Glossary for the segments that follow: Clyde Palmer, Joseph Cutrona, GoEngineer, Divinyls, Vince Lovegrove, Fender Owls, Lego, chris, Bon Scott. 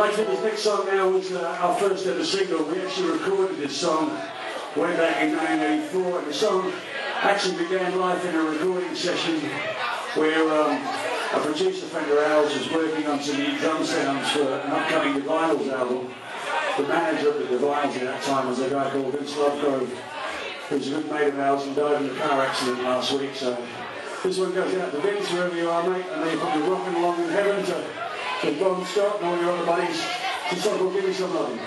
Clayton, this next song now is our first ever single. We actually recorded this song way back in 1984, and the song actually began life in a recording session where a producer, Fender Owls, was working on some new drum sounds for an upcoming Divinyls album. The manager of the Divinyls at that time was a guy called Vince Lovegrove, who's a good mate of ours and died in a car accident last week. So this one goes out to Vince, wherever you are, mate, and they're probably rocking along in heaven to Bon Scott and all your other buddies. This song will give you some love.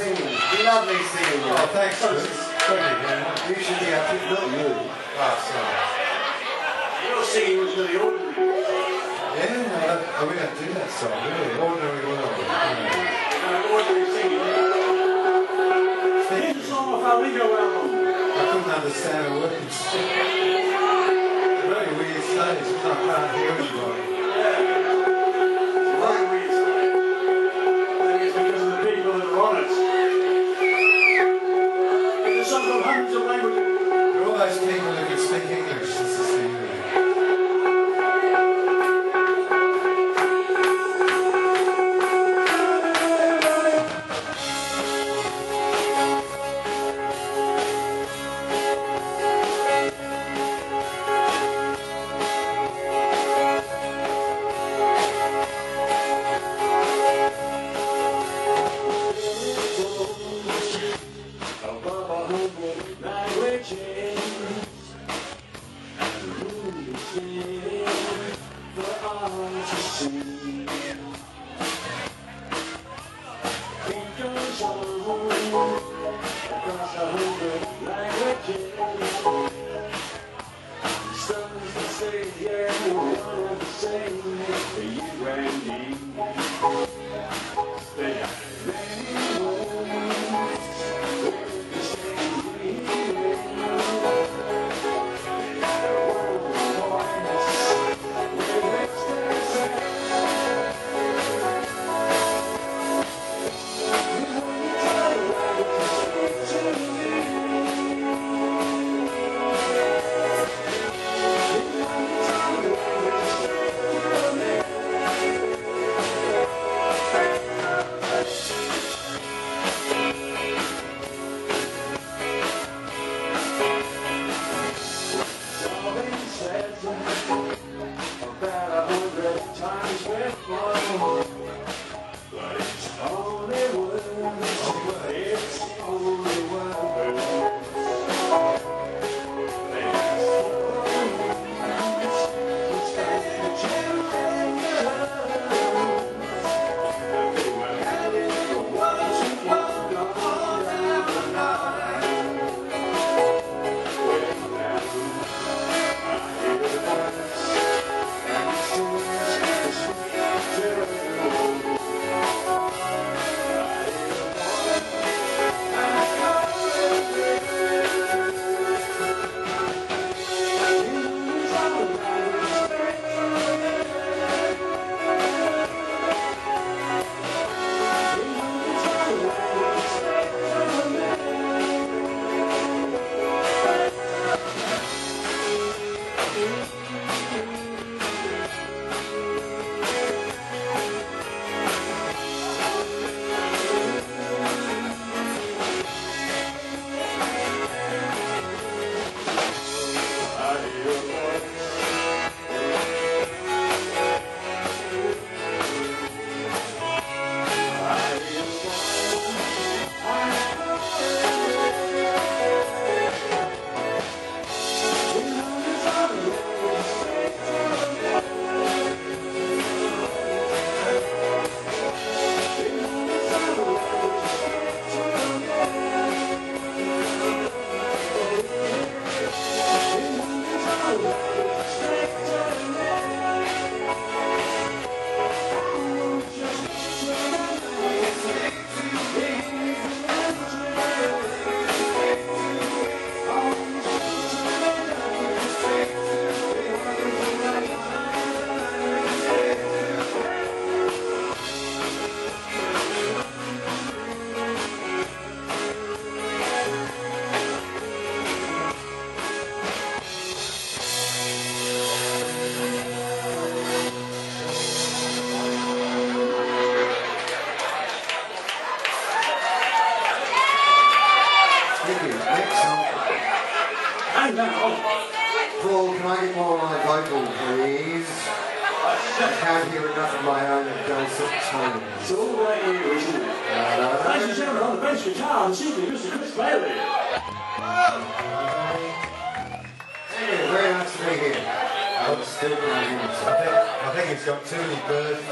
singing, lovely singing. Oh, thanks, Vince. You should be happy, not you. Oh, sorry. Your singing was really ordinary. Yeah, no, we don't do that song, do we? Ordinary world. No, ordinary singing. Here's a song off our Lego album. I couldn't understand the words. It's a very weird stage, because I can't hear anybody.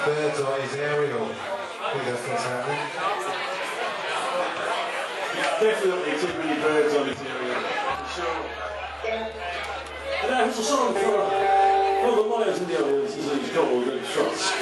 Bird's eyes aerial. I think that's what's happening. Definitely too many birds on this area. Sure. And that was a song for the lawyers and the audience, as he's called, the Trots.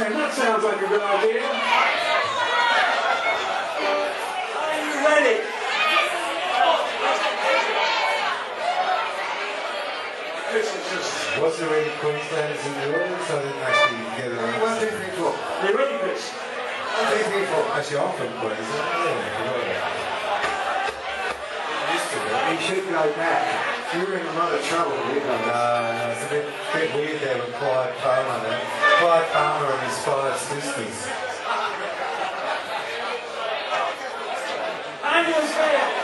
That sounds like a good idea. Are you ready? This is just... What's the way Queenslanders in the audience? I didn't actually get it. 1, 2, 3, 4. They're ready, Chris. 1, 2, 3, 4. Actually, I'm from Queensland. You should go back. You're in a lot of trouble, you know. No, it's a bit weird there with Clyde Palmer there. Clyde Palmer and his 5 sisters. Angus there!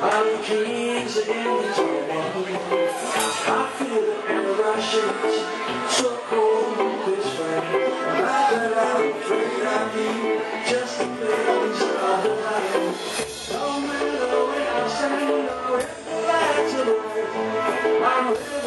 I'm kings in this world. I feel the air rushes, so cold with this rain. I'm glad that I'm afraid I need just the things that I like. No matter where I stand, or if the lights are bright, I'm living.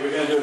Living in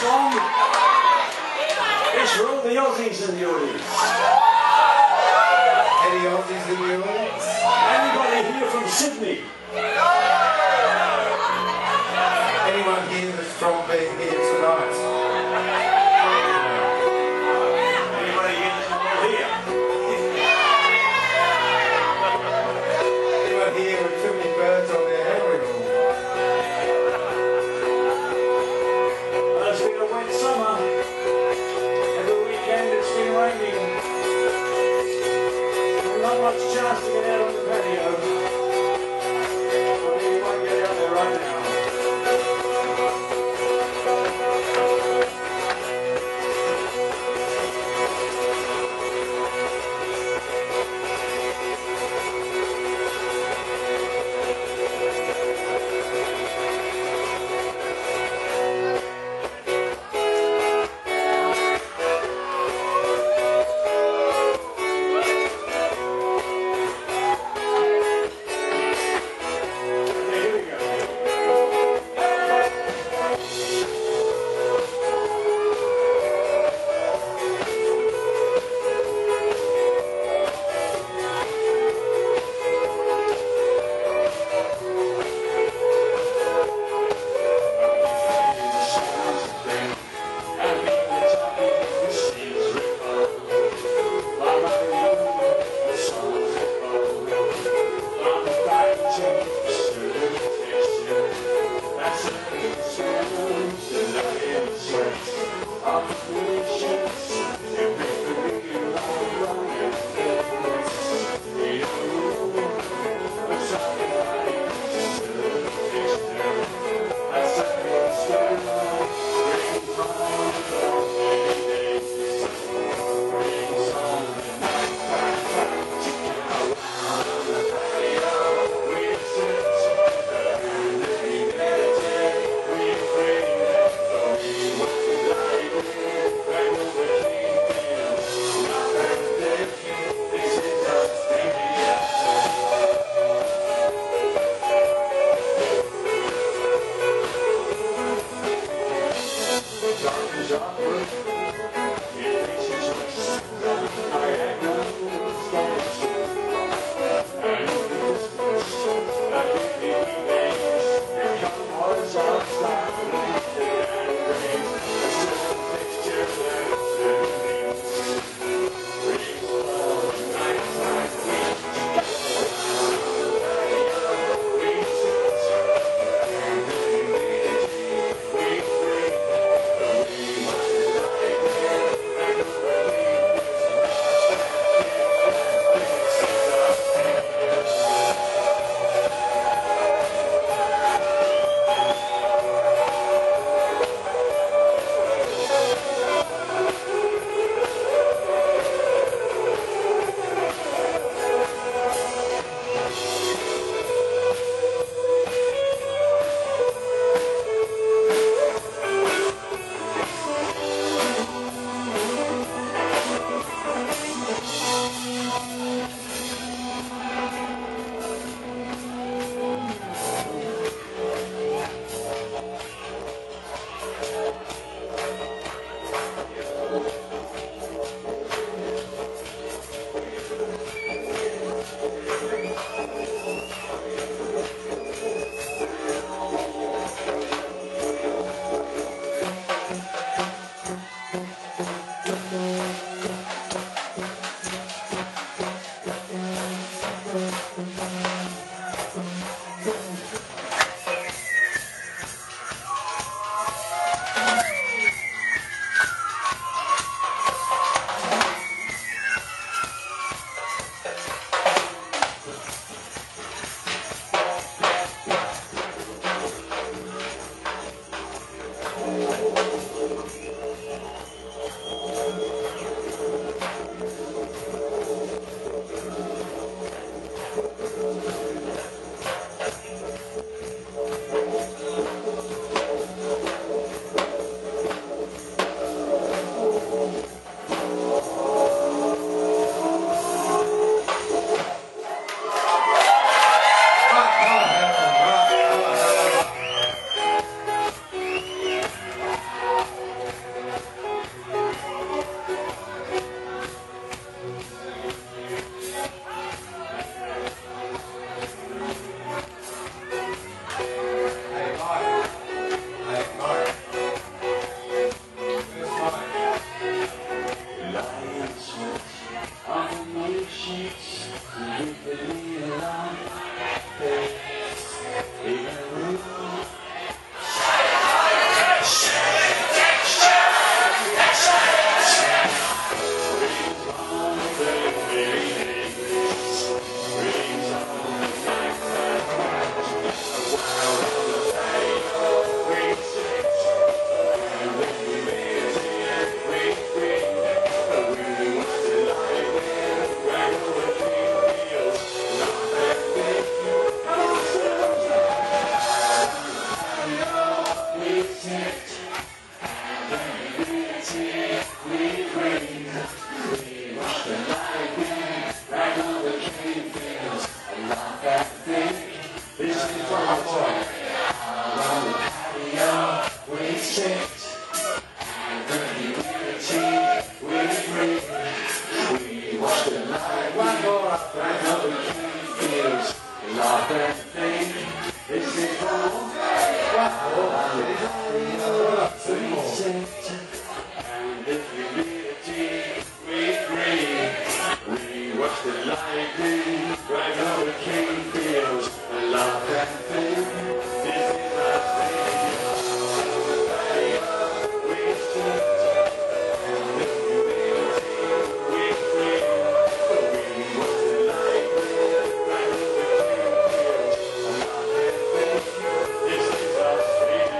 song is Roll the Aussies and Muleys. Any Aussies and Muleys? Anybody here from Sydney? Anyone here that's from being here tonight? Not much chance to get out on the patio. And if we need a team, we agree. We watch the lightning right now the king feels the love and pain. This is our thing. We should. And if we need a team, we agree. We watch the lightning right now the king feels the love and pain. This is our thing.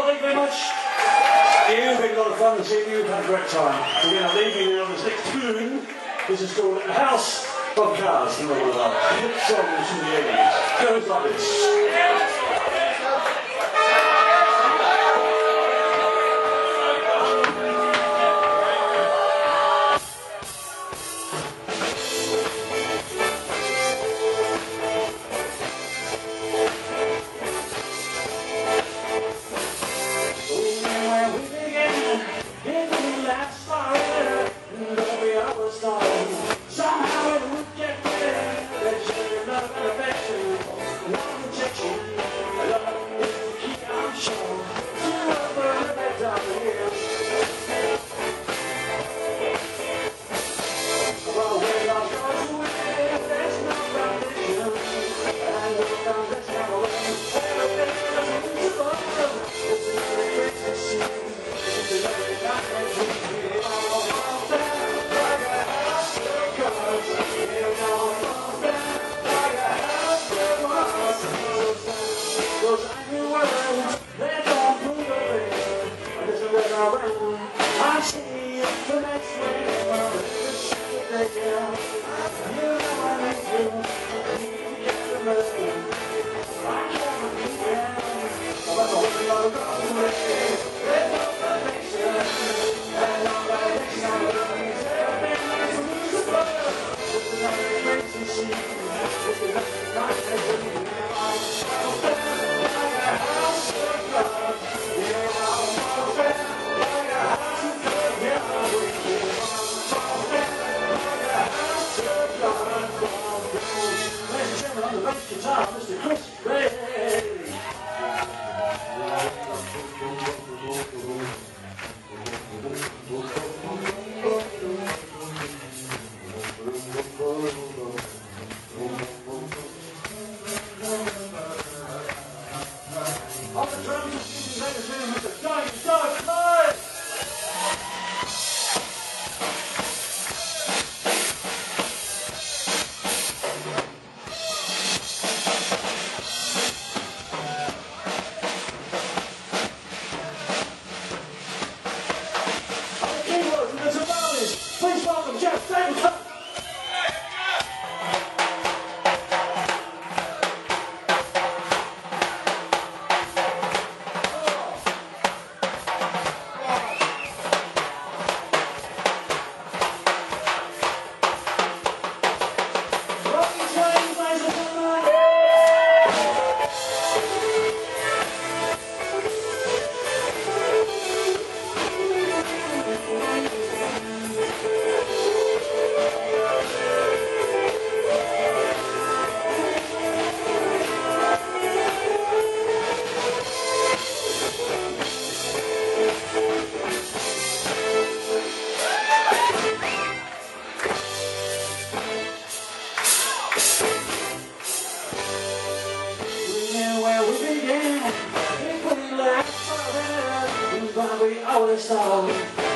Well, thank you very much. You've had a lot of fun this evening. We've had a great time. We're going to leave you there on this next tune. This is called A House of Cards. And all of that. Hit songs from the 80s. Goes like this. It's gonna be all this time.